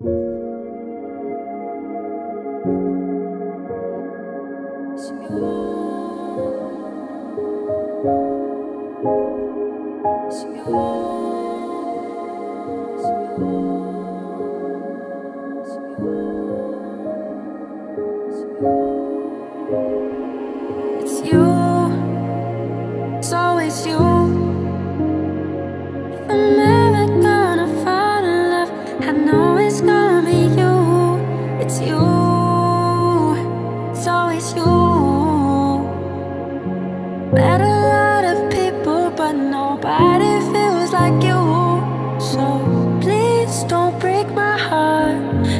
It's you, it's always you. If I'm ever gonna fall in love, I know it's gonna be you. It's you, it's always you. Met a lot of people, but nobody feels like you. So please don't break my heart,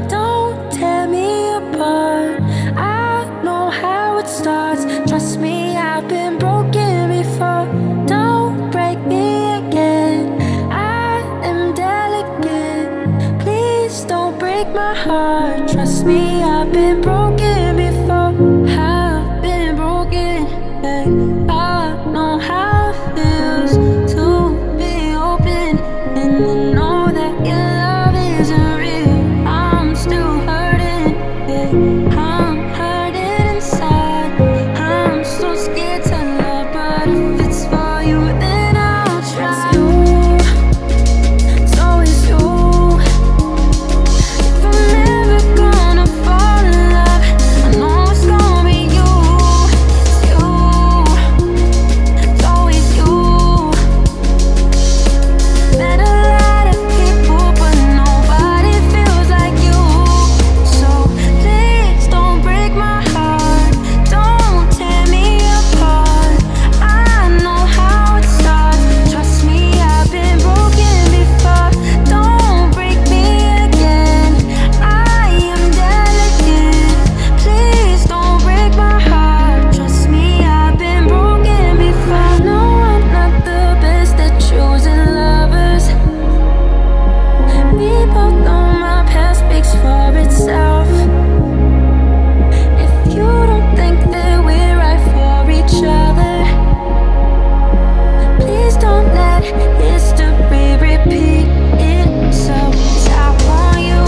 don't tear me apart. I know how it starts, trust me, I've been broken before. Don't break me again, I am delicate. Please don't break my heart, trust me, I've been broken before. I've been broken, and I know how it feels to be open and to know that your love isn't real. I'm still hurting, yeah. I'm hurting inside, I'm so scared to love, but if it's for you then I'll try. It's always you. If I'm never gonna fall in love, I know it's gonna be you. It's you, it's always you. Met a lot of people, but nobody feels like you. So please don't break my heart, don't tear me apart. I know how it starts, trust me, I've been broken before. Don't break me again, I am delicate. Please don't break my heart, trust me, I've been broken before. No, I'm not the best at choosing lovers. We both know my past speaks for itself. If you don't think that we're right for each other, please don't let history repeat itself. 'Cause I want you,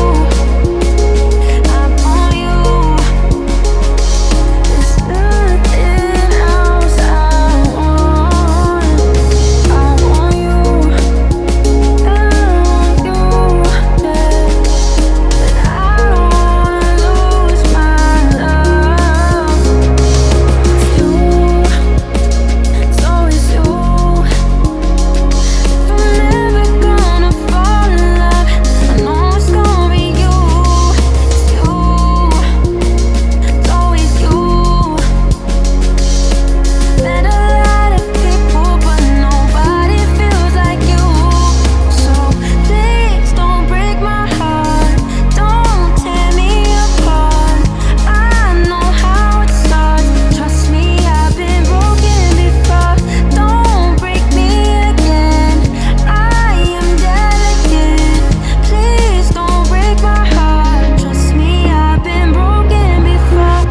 I want you. There's nothing else I want you, I want you, yeah. But I don't wanna lose my love. It's you, it's always you. If I'm never gonna fall in love, I know it's gonna be you. It's you, it's always you. Met a lot of people, but nobody feels like you. So please don't break my heart, don't tear me apart. I know how it starts, trust me, I've been broken before. Don't break me again, I am delicate. Please don't break my heart, trust me, I've been broken before.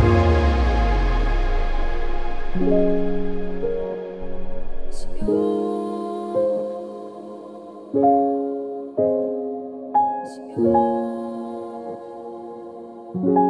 It's you. It's you.